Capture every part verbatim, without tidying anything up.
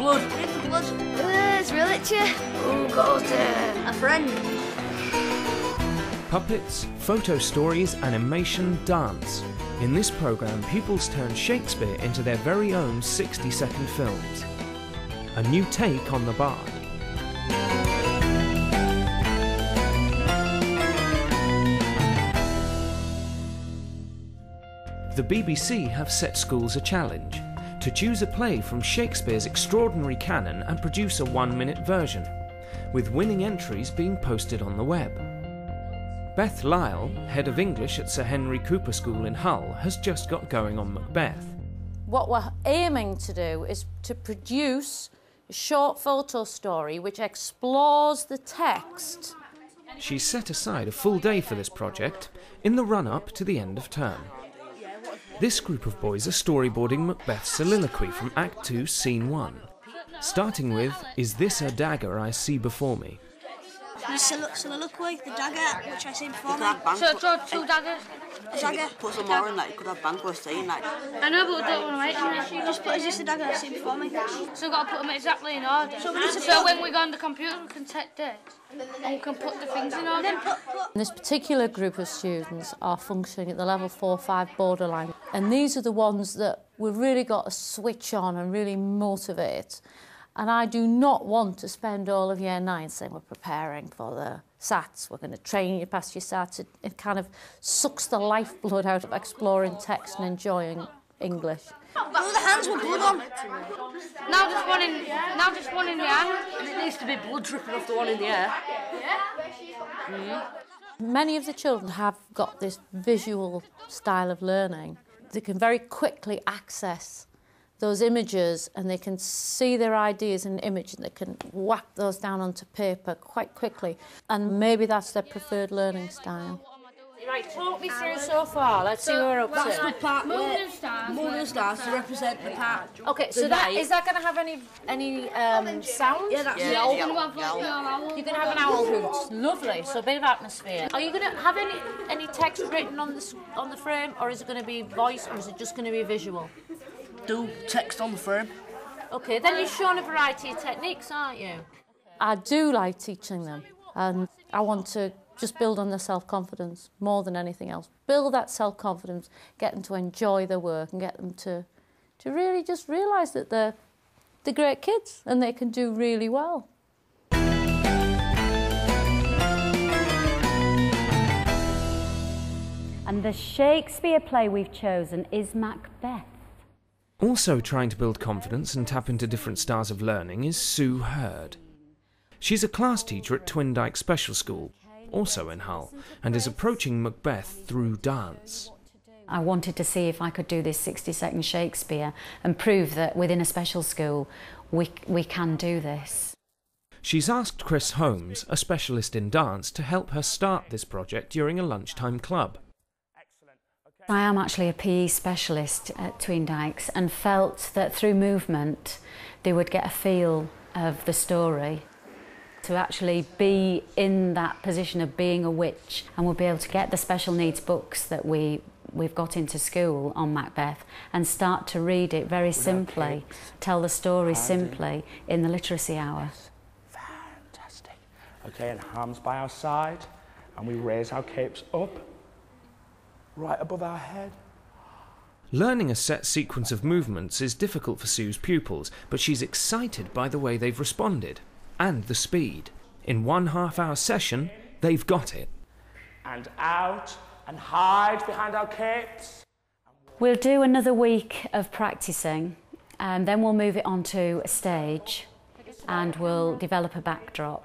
blood. Read the blood. Uh, it's real literature. Oh God. Uh, a friend. Puppets, photo stories, animation, dance. In this programme, pupils turn Shakespeare into their very own sixty second films. A new take on the Bard. The B B C have set schools a challenge to choose a play from Shakespeare's extraordinary canon and produce a one minute version, with winning entries being posted on the web. Beth Lyle, Head of English at Sir Henry Cooper School in Hull, has just got going on Macbeth. What we're aiming to do is to produce a short photo story which explores the text. She's set aside a full day for this project in the run-up to the end of term. This group of boys are storyboarding Macbeth's soliloquy from Act two, Scene one, starting with, "Is this a dagger I see before me?" The sol soliloquy, the dagger, which I see before me. So, so two daggers? A dagger. Put some more in, like, you could have Banquo saying, like... I know, but I don't want to wait. You just put, is this a dagger I see before me? So we've got to put them exactly in order. So, so when we go on the computer, we can take this, and we can put the things in order. This particular group of students are functioning at the level four five borderline, and these are the ones that we've really got to switch on and really motivate. And I do not want to spend all of Year nine saying we're preparing for the SATs, we're going to train you past your SATs. It, it kind of sucks the lifeblood out of exploring text and enjoying English. All the hands were blood on. Now just one in, now just one in the air. It needs to be blood dripping off the one in the air. Mm. Many of the children have got this visual style of learning. They can very quickly access those images, and they can see their ideas in an image, and they can whack those down onto paper quite quickly. And maybe that's their preferred learning style. Right, talk me through so far. Let's so see where we're up that's to. That's the part where Moon and Stars to represent the part. Okay, so that is that going to have any any um, sound? Yeah, that's yeah, yeah, yeah, yeah. You're going to have an owl hoot. Lovely. So a bit of atmosphere. Are you going to have any any text written on the on the frame, or is it going to be voice, or is it just going to be visual? Do text on the frame. Okay, then you're shown a variety of techniques, aren't you? I do like teaching them, and I want to just build on their self-confidence more than anything else. Build that self-confidence, get them to enjoy their work, and get them to, to really just realise that they're, they're great kids and they can do really well. And the Shakespeare play we've chosen is Macbeth. Also trying to build confidence and tap into different styles of learning is Sue Hurd. She's a class teacher at Tweendykes Special School, also in Hull, and is approaching Macbeth through dance. I wanted to see if I could do this sixty second Shakespeare and prove that within a special school we, we can do this. She's asked Chris Holmes, a specialist in dance, to help her start this project during a lunchtime club. I am actually a P E specialist at Tweendykes and felt that through movement they would get a feel of the story. To actually be in that position of being a witch, and we'll be able to get the special needs books that we, we've got into school on Macbeth and start to read it very simply, tell the story simply in the literacy hour. Fantastic. Okay, and hands by our side, and we raise our capes up. Right above our head. Learning a set sequence of movements is difficult for Sue's pupils, but she's excited by the way they've responded, and the speed. In one half-hour session, they've got it. And out, and hide behind our capes. We'll do another week of practising, and then we'll move it onto a stage, and we'll develop a backdrop.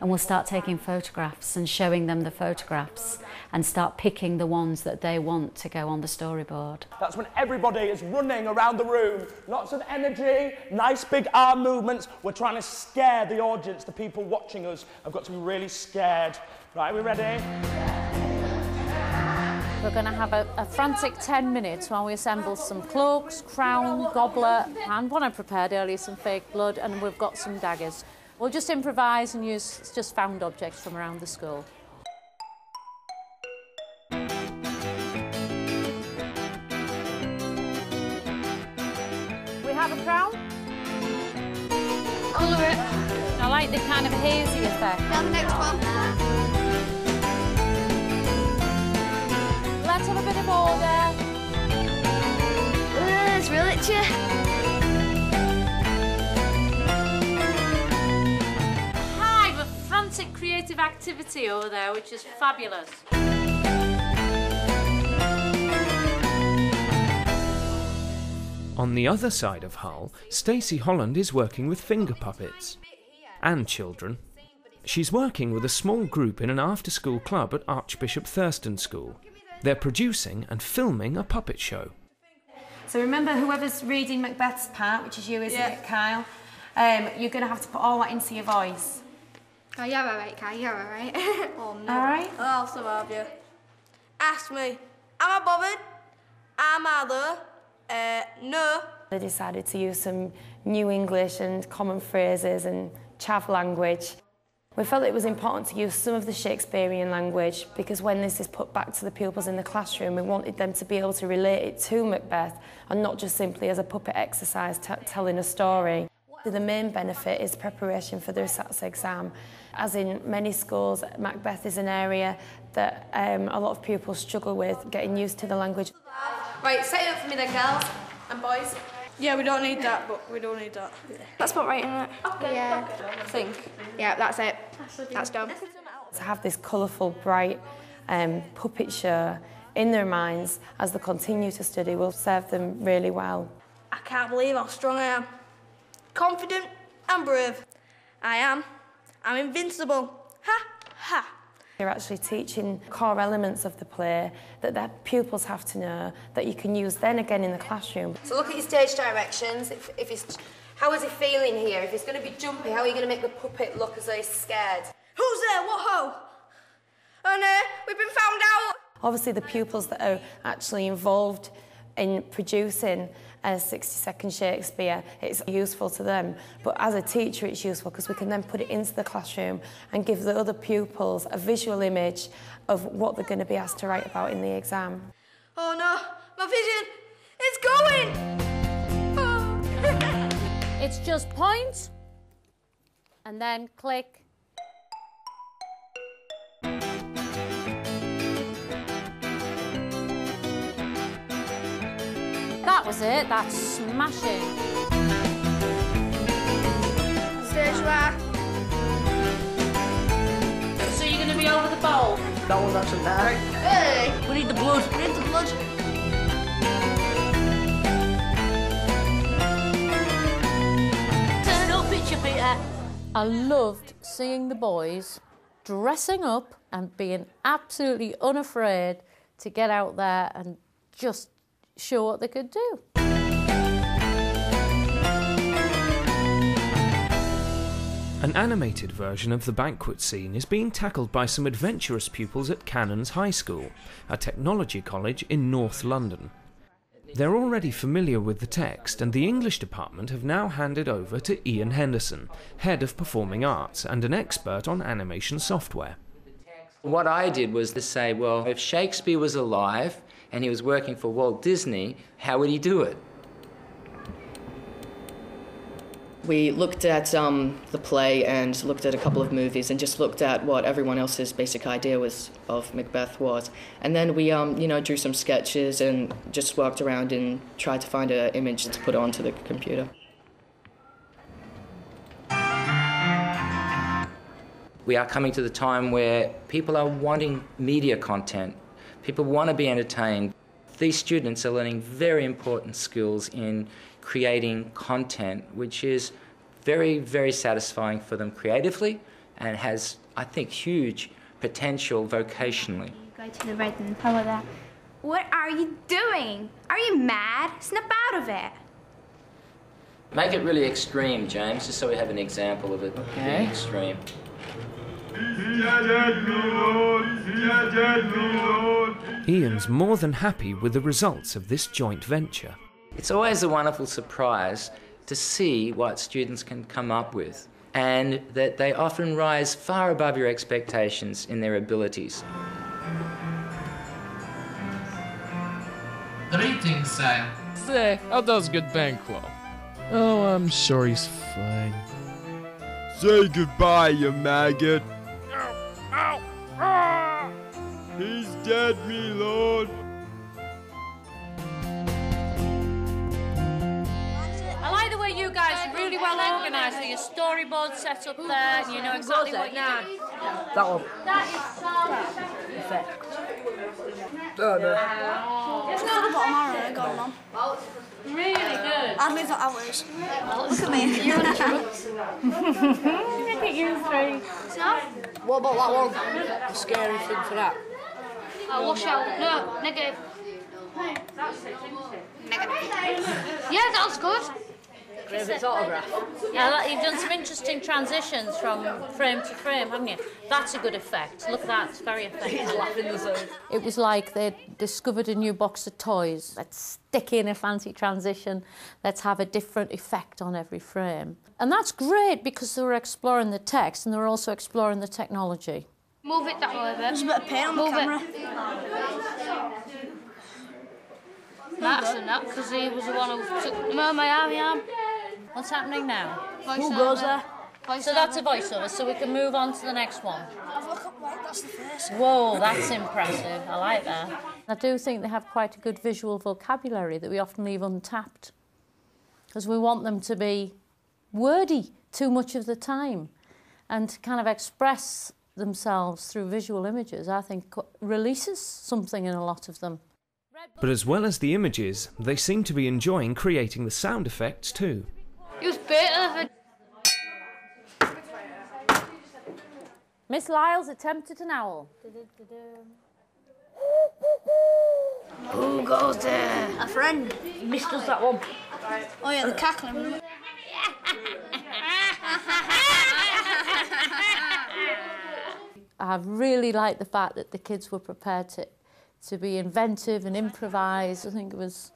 And we'll start taking photographs and showing them the photographs and start picking the ones that they want to go on the storyboard. That's when everybody is running around the room. Lots of energy, nice big arm movements. We're trying to scare the audience, the people watching us. I've got to be really scared. Right, are we ready? We're going to have a, a frantic ten minutes while we assemble some cloaks, crown, goblet, and one I prepared earlier, some fake blood, and we've got some daggers. We'll just improvise and use just found objects from around the school. We have a crown. colour it. I like the kind of hazy effect. Now the next one. Let's have a bit of order. Let's roll it to you. Hive of frantic creative activity over there, which is fabulous. On the other side of Hull, Stacey Holland is working with finger puppets and children. She's working with a small group in an after-school club at Archbishop Thurstan School. They're producing and filming a puppet show. So remember, whoever's reading Macbeth's part, which is you, isn't yeah. it, Kyle? Um, you're going to have to put all that into your voice. Oh, you're all right, Kyle, you're all right. Oh, no. All right? I'll survive you. Ask me, am I bothered? Am I though? Uh, no. They decided to use some new English and common phrases and chav language. We felt it was important to use some of the Shakespearean language because when this is put back to the pupils in the classroom, we wanted them to be able to relate it to Macbeth and not just simply as a puppet exercise t telling a story. The main benefit is preparation for the RSATs exam. As in many schools, Macbeth is an area that um, a lot of pupils struggle with, getting used to the language. Right, set it up for me then, girls and boys. Yeah, we don't need that, but we don't need that. That's not right, isn't it? Okay, yeah. I think. Yeah, that's it. That's done. To have this colourful, bright um, puppet show in their minds as they continue to study will serve them really well. I can't believe how strong I am. Confident and brave. I am. I'm invincible. Ha! Ha! You're actually teaching core elements of the play that their pupils have to know that you can use then again in the classroom. So look at your stage directions. If, if he's, how is he feeling here? If he's going to be jumpy, how are you going to make the puppet look as though he's scared? Who's there? What ho? Oh no, we've been found out. Obviously the pupils that are actually involved in producing a sixty second Shakespeare, it's useful to them, but as a teacher it's useful because we can then put it into the classroom and give the other pupils a visual image of what they're going to be asked to write about in the exam. Oh no, my vision, it's going! Oh. It's just point and then click. That was it, that's smashing. So you're going to be over the bowl? That one's actually bad. Hey! We need the blood. We need the blood. Turn up, picture Peter. I loved seeing the boys dressing up and being absolutely unafraid to get out there and just show what they could do. An animated version of the banquet scene is being tackled by some adventurous pupils at Cannons High School, a technology college in North London. They're already familiar with the text, and the English department have now handed over to Ian Henderson, head of performing arts and an expert on animation software. What I did was to say, well, if Shakespeare was alive, and he was working for Walt Disney, how would he do it? We looked at um, the play and looked at a couple of movies and just looked at what everyone else's basic idea was of Macbeth was. And then we um, you know, drew some sketches and just walked around and tried to find an image to put onto the computer. We are coming to the time where people are wanting media content. People want to be entertained. These students are learning very important skills in creating content, which is very, very satisfying for them creatively and has, I think, huge potential vocationally. Go to the red and follow that. What are you doing? Are you mad? Snap out of it. Make it really extreme, James, just so we have an example of it okay. being extreme. Ian's more than happy with the results of this joint venture. It's always a wonderful surprise to see what students can come up with, and that they often rise far above your expectations in their abilities. Greetings, sir. Say, how does good Banquo? Oh, I'm sure he's fine. Say goodbye, you maggot. Ow, ow, ah! He's dead, me lord. I like the way you guys are really well organised. So your storyboard set up there, and you know exactly what you do. That one. That is so perfect. Oh, no. It's not the bottom, alright, go on. Really good. I'll move up hours. Look at me. You're not true. Look at you three. So? What about that one? The scary thing for that. I'll wash out. No, negative. That's it, isn't it? Negative. Yeah, that was good. Gravett's autograph. Yeah, you've done some interesting transitions from frame to frame, haven't you? That's a good effect. Look at that, it's very effective. It was like they'd discovered a new box of toys. Let's stick in a fancy transition. Let's have a different effect on every frame. And that's great because they were exploring the text and they were also exploring the technology. Move it that way a bit. There's a bit of paint on the Move camera. It. That's enough because he was the one who took them out of my arm. What's happening now? Voice Who over. goes there? Voice so over. That's a voiceover, so we can move on to the next one. Whoa, that's impressive. I like that. I do think they have quite a good visual vocabulary that we often leave untapped because we want them to be wordy too much of the time and to kind of express themselves through visual images, I think, releases something in a lot of them. But as well as the images, they seem to be enjoying creating the sound effects too. It was better than... Miss Lyle's attempted an owl. Who goes there? A friend. He missed us that one. Oh yeah, the cackling. I really liked the fact that the kids were prepared to to be inventive and improvise. I think it was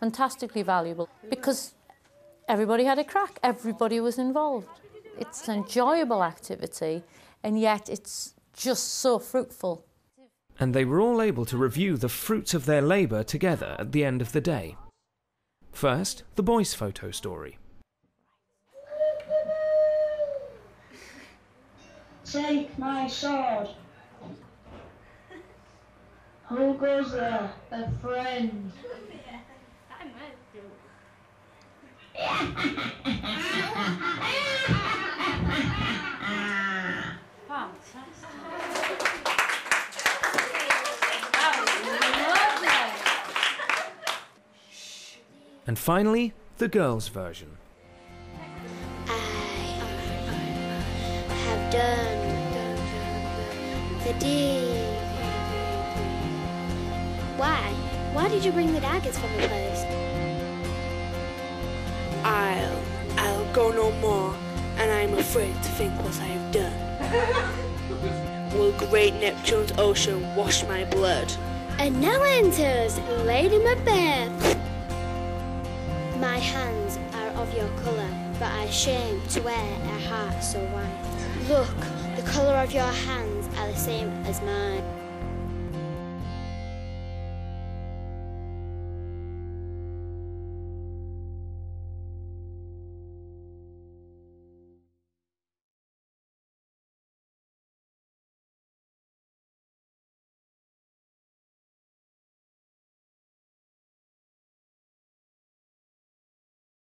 fantastically valuable because everybody had a crack, everybody was involved. It's an enjoyable activity and yet it's just so fruitful. And they were all able to review the fruits of their labour together at the end of the day. First, the boys' photo story. Take my sword. Who goes there? A friend. I might do it. And finally, the girls' version. I have done the deed. Why? Why did you bring the daggers from the place? I'll... I'll go no more, and I'm afraid to think what I have done. Will great Neptune's ocean wash my blood? And now enters Lady Macbeth. My hands are of your colour, but I shame to wear a heart so white. Look, the colour of your hands are the same as mine.